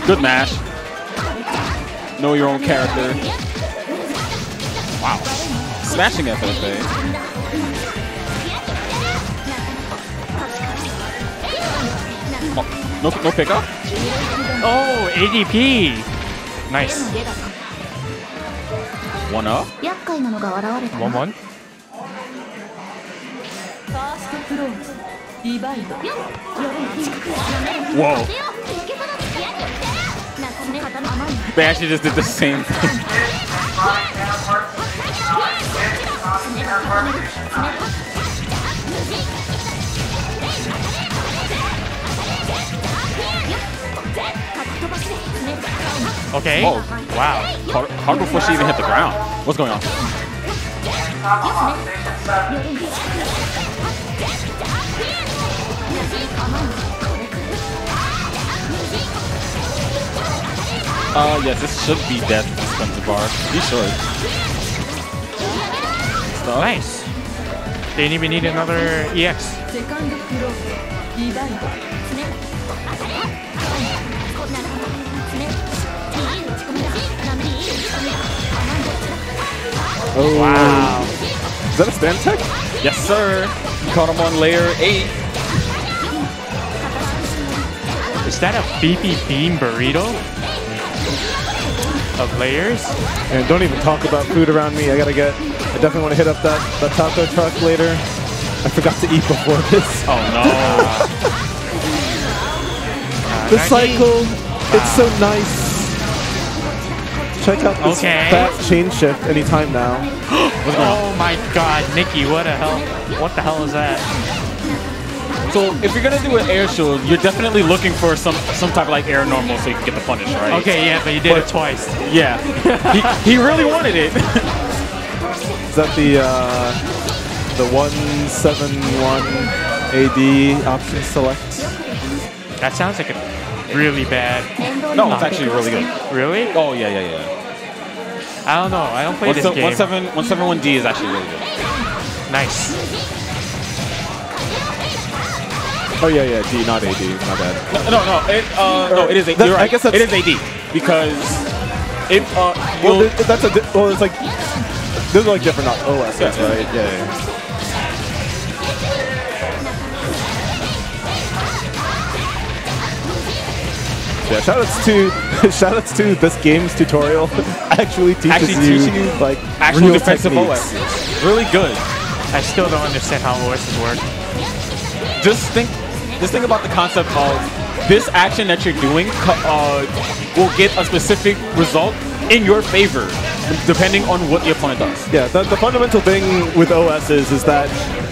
Good mash. Know your own character. Wow. Smashing F F A. No, no pickup? Oh, A D P! Nice. One up. One one. Whoa. They actually just did the same thing. Okay. Whoa. Wow. Hard, hard before she even hit the ground. What's going on? Oh, uh, yeah, this should be death. This Spencer bar. Be sure. So. Nice. They didn't even need another E X. Oh. Wow. Is that a stand tech? Yes, sir. Caught him on layer eight. Is that a beefy bean burrito? Of layers? And don't even talk about food around me. I gotta get... I definitely want to hit up that, that taco truck later. I forgot to eat before this. Oh, no. uh, the cycle. Wow. It's so nice. Check out this okay. fat chain shift anytime now. Oh my god, Nicky, what the hell? What the hell is that? So if you're gonna do an air shield, you're definitely looking for some some type of like air normal so you can get the punish, right? Okay, yeah, but you did but, it twice. Yeah, he, he really wanted it. Is that the uh, the one seven one A D option select? That sounds like a really bad. No, it's actually really good. Really? Oh yeah, yeah, yeah. I don't know. I don't play this game. one seven one D is actually really good. Nice. Oh yeah, yeah. D, not A D. My bad. No, no, no. It, uh, no, it is A D. You're right. I guess it is A D because if uh, well, that's a well, it's like. Those are like different O S, that's right? Yeah, yeah. yeah shoutouts to shoutouts to this game's tutorial. Actually teaches Actually you, teaching you like actual defensive O S. Really good. I still don't understand how O Ss work. Just think, just think about the concept of this action that you're doing uh, will get a specific result in your favor, depending on what your opponent does. Yeah, the, the fundamental thing with O S is, is that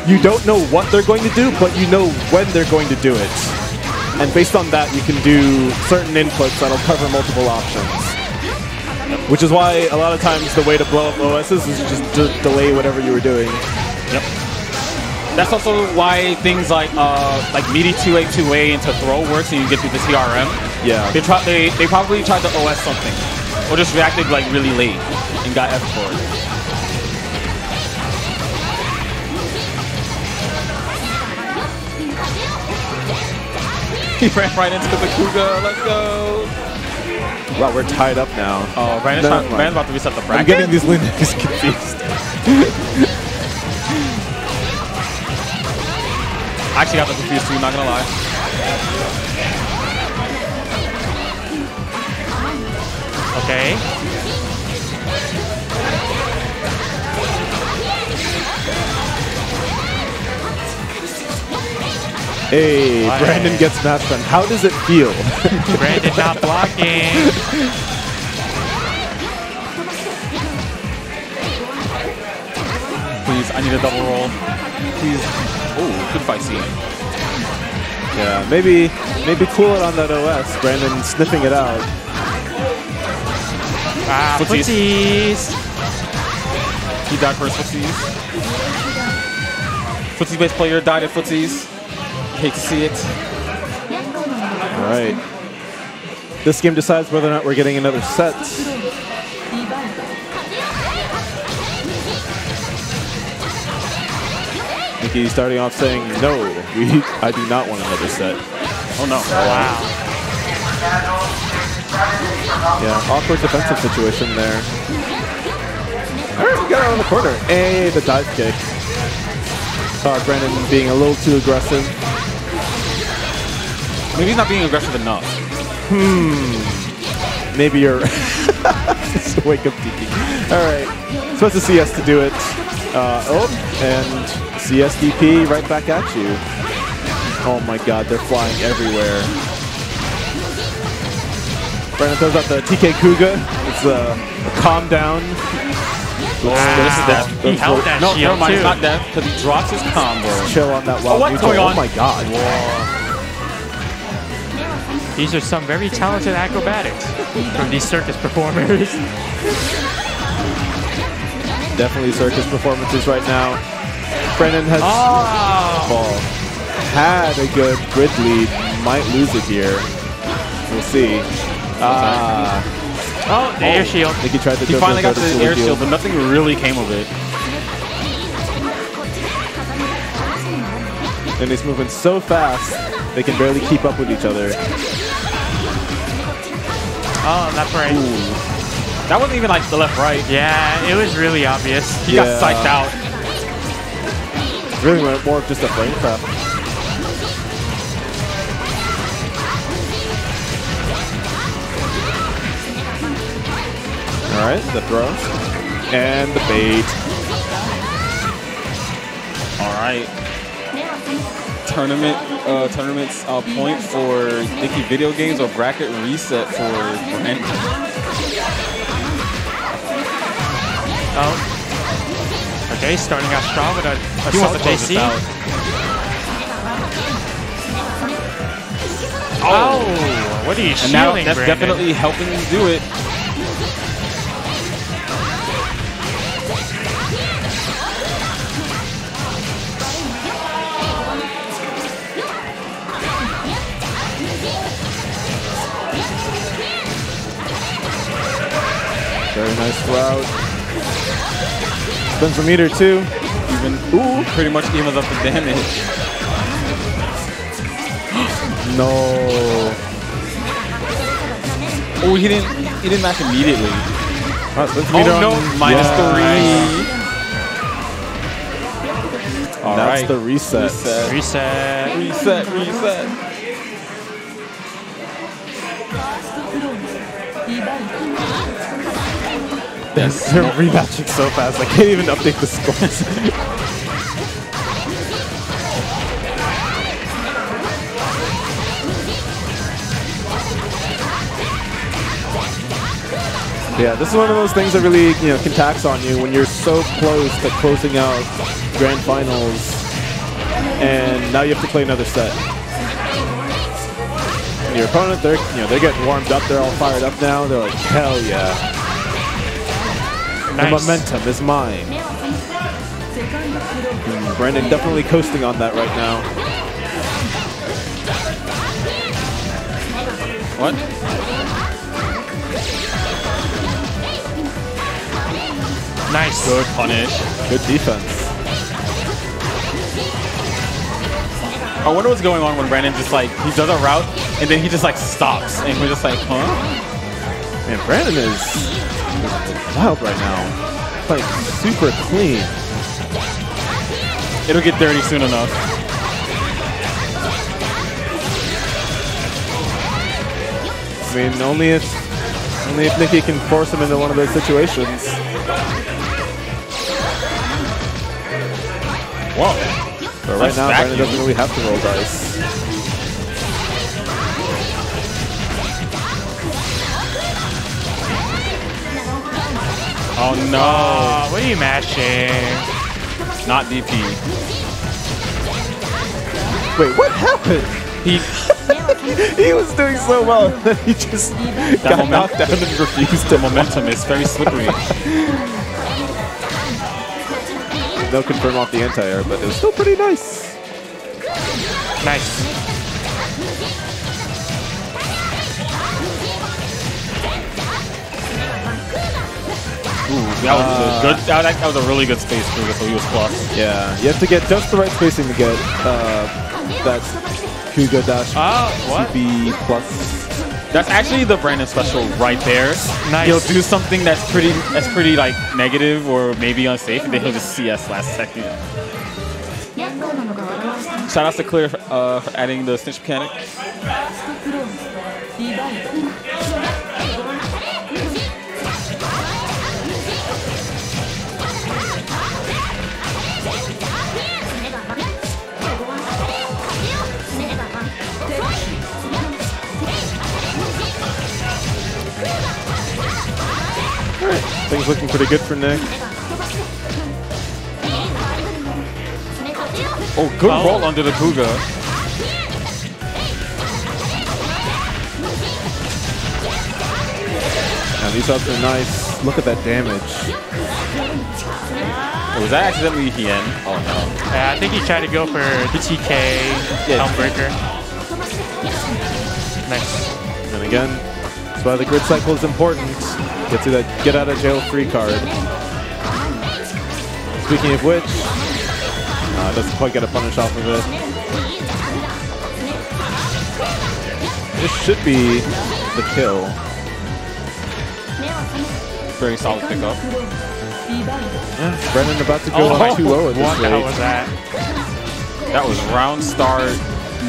you don't know what they're going to do, but you know when they're going to do it. And based on that, you can do certain inputs that'll cover multiple options. Which is why a lot of times the way to blow up O Ss is just to delay whatever you were doing. Yep. That's also why things like uh, like meaty two A two A into throw works, and you get through the T R M. Yeah. They, try, they, they probably tried to O S something. Or just reacted like really late and got F for it. He ran right into the Kuga. Let's go. Wow, we're tied up now. Oh, Brandon's, no, trying, Brandon's about to reset the bracket. I'm getting these lunatics confused. I actually got them confused too, not gonna lie. Okay. Hey, Why? Brandon gets matched on. How does it feel? Brandon not blocking. Please, I need a double roll. Please. Oh, good fight scene. Yeah, maybe, maybe cool it on that O S. Brandon sniffing it out. Ah, footsies. He died first, footsies. Footsie based player died at footsies. Hate to see it. Alright. This game decides whether or not we're getting another set. Nikki's starting off saying, no, we, I do not want another set. Oh no. Wow. Yeah, awkward defensive situation there. Alright, we got her on the corner. Hey, the dive kick. Saw Brandon being a little too aggressive. Maybe he's not being aggressive enough. Hmm. Maybe you're... Just wake up, Tiki. Alright, supposed to C S to do it. Uh, oh, and C S D P right back at you. Oh my god, they're flying everywhere. Brandon throws out the T K Kuga. It's a, a calm down. Wow. That's death. He held that no, shield, never mind. It's not death because he drops his combo. Chill on that wild. Oh, what's going on? Oh my god. Whoa. These are some very talented acrobatics from these circus performers. Definitely circus performances right now. Brandon has oh. ball. Had a good grid lead. Might lose it here. We'll see. Uh, oh, the oh. air shield. Nikki tried to he finally got to the air shield, but nothing really came of it. And he's moving so fast, they can barely keep up with each other. Oh, that's right. Ooh. That wasn't even like the left-right. Yeah, it was really obvious. He yeah. got psyched out. Really went more of just a brain trap. Alright, the throw. And the bait. Alright. Tournament uh, tournament's uh, point for Nicky Videogames, or bracket reset for Brandon. Oh. Okay, starting out strong with a, a solid J C. Oh. oh! What are you and shielding, now that's Brandon? Definitely helping him do it. Very nice route. Spin for meter too. Even, ooh, pretty much evens up the damage. No. Oh, he didn't. He didn't match immediately. Right, let's oh no, on. minus yeah. three. All That's right. the reset. Reset. Reset. Reset. Reset. Yes. They're rematching so fast. I can't even update the scores. Yeah, this is one of those things that really, you know, can tax on you when you're so close to closing out grand finals, and now you have to play another set. And your opponent, they're, you know, they're getting warmed up. They're all fired up now. They're like, hell yeah, nice. The momentum is mine. And Brandon definitely coasting on that right now. What? Nice. Good punish. Good defense. I wonder what's going on when Brandon just like, he does a route and then he just like stops and we're just like, huh? Man, Brandon is wild right now. Like super clean. It'll get dirty soon enough. I mean, only if, only if Nicky can force him into one of those situations. Whoa. But right now, Brandon doesn't really have to roll dice. Oh no. Oh, what are you mashing? Not D P. Wait, what happened? He he was doing so well. Then he just that got knocked down and refused to. Momentum is very slippery. They'll confirm off the anti-air, but it was still pretty nice. Nice. Ooh, that uh, was a good. That, that was a really good space for this. So he was plus. Yeah, you have to get just the right spacing to get uh, that Kuga dash uh, C B plus. That's actually the Brandon special right there. Nice. He'll do something that's pretty, that's pretty like negative or maybe unsafe, and then he'll just C S last second. Shout out to clear for, uh, for adding the snitch mechanic. Things looking pretty good for Nick. Oh, good oh. roll under the Kuga. Now these ups are nice. Look at that damage. Oh, was that accidentally Hien? Oh no. Uh, I think he tried to go for the T K, yeah, Helmbreaker. Nice. And again, that's why the grid cycle is important. Get to that get out of jail free card. Speaking of which, uh, doesn't quite get a punish off of it. This should be the kill. Very solid pickup. Yeah, Brandon about to go on two oh at this rate. Was that? That was round start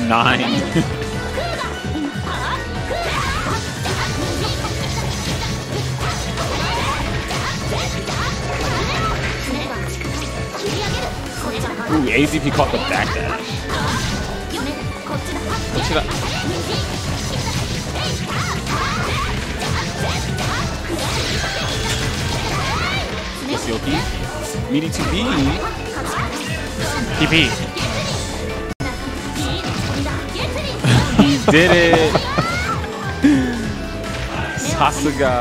nine. Ooh, A Z P caught the backdash. Look at that. What's your P? Meaty to B. T P. He did it. Sasuga.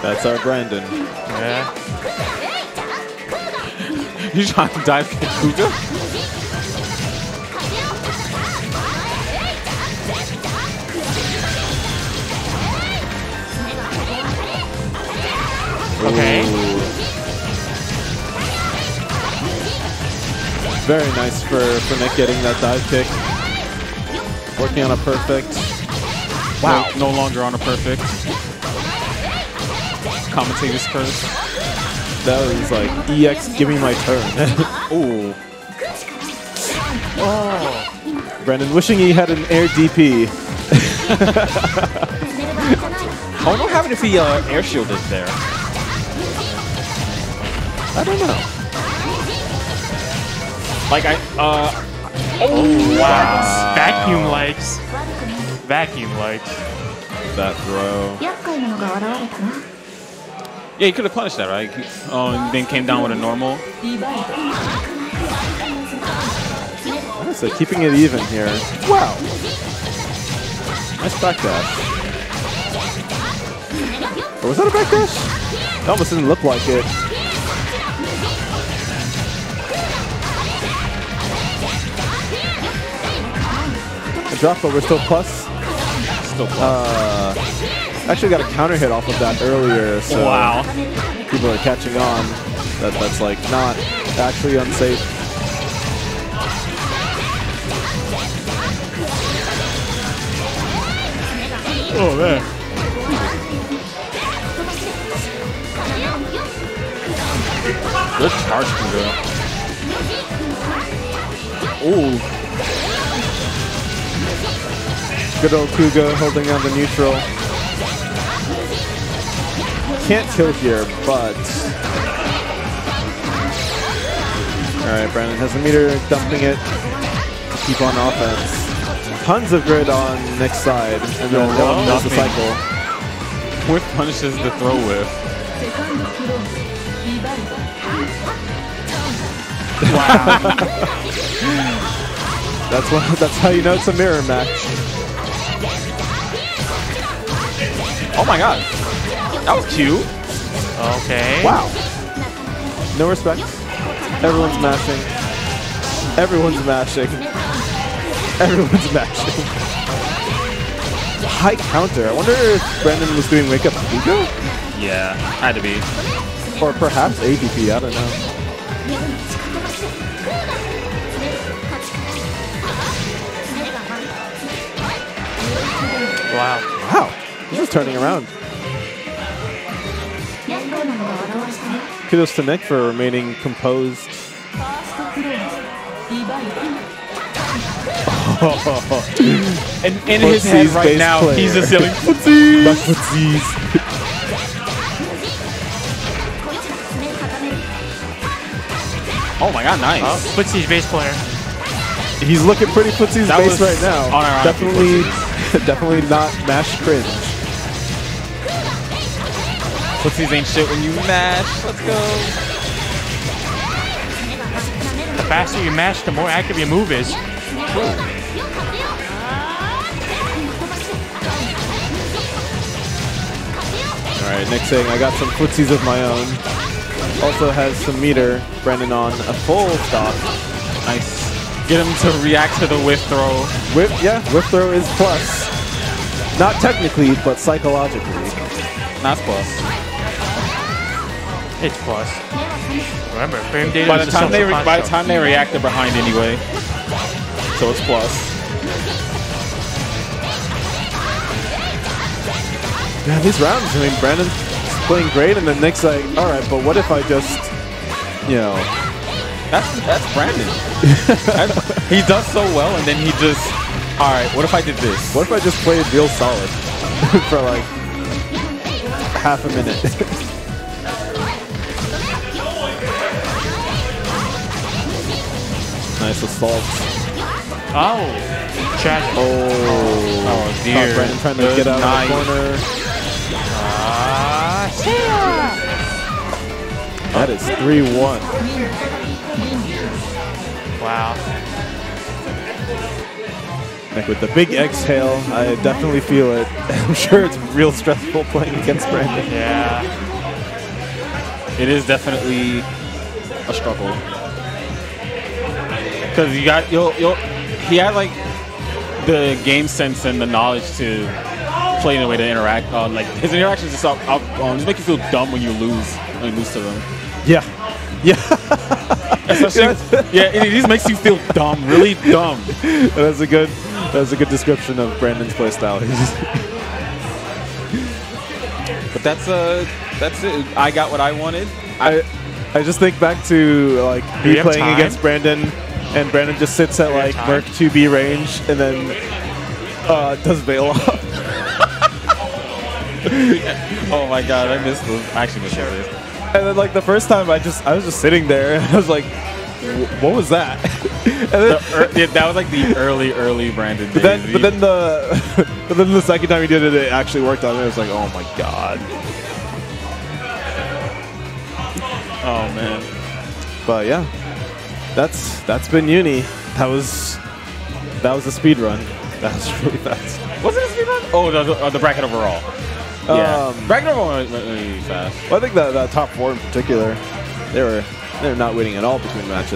That's our Brandon. Yeah. You trying to dive kick Kuga? Okay. Very nice for, for Nick getting that dive kick. Working on a perfect. Wow. No, no longer on a perfect. commentator's curse. That was like, E X, give me my turn. Ooh. Oh. Brandon wishing he had an air D P. I wonder what happened if he uh, air shielded there. I don't know. Like I, uh... Oh, wow. Vacuum likes. Vacuum likes. That throw. Yeah, he could have punished that, right? Oh, and then came down with a normal. Oh, so keeping it even here. Wow. Nice backdash. Or was that a backdash? That almost didn't look like it. Drop over, still plus. Still plus. Uh, actually got a counter hit off of that earlier, so wow. People are catching on. That that's like not actually unsafe. Oh man. Good charge can go. Ooh. Good old Kuga holding on to neutral. Can't kill here, but... Alright, Brandon has the meter, dumping it. Keep on offense. Tons of grid on next side, and then oh, off the cycle. Whiff punishes the throw whiff. Wow. That's, what, that's how you know it's a mirror match. Oh my god. That was cute. Okay. Wow. No respect. Everyone's mashing. Everyone's mashing. Everyone's mashing. High counter. I wonder if Brandon was doing wake up Ego? Yeah, had to be. Or perhaps A D P, I don't know. Wow. Wow. He's just turning around. Kudos to Nick for remaining composed. Oh. And in his head right now, player. He's just yelling, footsies! That's footsies. Oh my god, nice. Oh, footsies base player. He's looking pretty footsies base right now. Definitely. Definitely not mash cringe. Footsies ain't shit when you mash. Let's go. The faster you mash, the more active your move is. Alright, next thing, I got some footsies of my own. Also has some meter. Brandon on a full stop. Nice. Get him to react to the whiff throw. Whip, yeah, whiff throw is plus. Not technically, but psychologically. Not plus. It's plus. Remember, frame data. By the time they by the time they react, they're behind anyway. So it's plus. Yeah, these rounds. I mean, Brandon's playing great, and then Nick's like, all right, but what if I just, you know. That's, that's Brandon. That's, he does so well, and then he just, all right, what if I did this? What if I just played real solid for like half a minute? Nice assault. Oh, chat. Oh, oh dear. Oh, Brandon trying to Good get out night. of the corner. Ah, yeah. That is three one. Wow. Like with the big exhale, I definitely feel it. I'm sure it's real stressful playing against Brandon. Yeah. It is definitely a struggle. Because you got, you'll, you'll, he had like the game sense and the knowledge to play in a way to interact. Uh, like his interactions just, out, out, um, just make you feel dumb when you lose, when you lose to them. Yeah. Yeah. Yeah, it just makes you feel dumb, really dumb. That's a good, that's a good description of Brandon's playstyle. But that's a, that's it. I got what I wanted. I I just think back to like me playing time? against Brandon, and Brandon just sits at like Merc two B range and then uh, does Veil off. Oh my god, I missed those. I actually missed those. And then like the first time, I just I was just sitting there and I was like, what was that? And then, the er that was like the early, early Brandon days. But then, but then the but then the second time he did it, it actually worked on it. It was like, oh my god. Oh man. But yeah, that's that's been Uni. That was that was a speed run. That was really fast. Was it a speed run? Oh, the, the, the bracket overall. Yeah, um, bracket overall went really fast. Well, I think that, that top four in particular, they were. They're not winning at all between matches.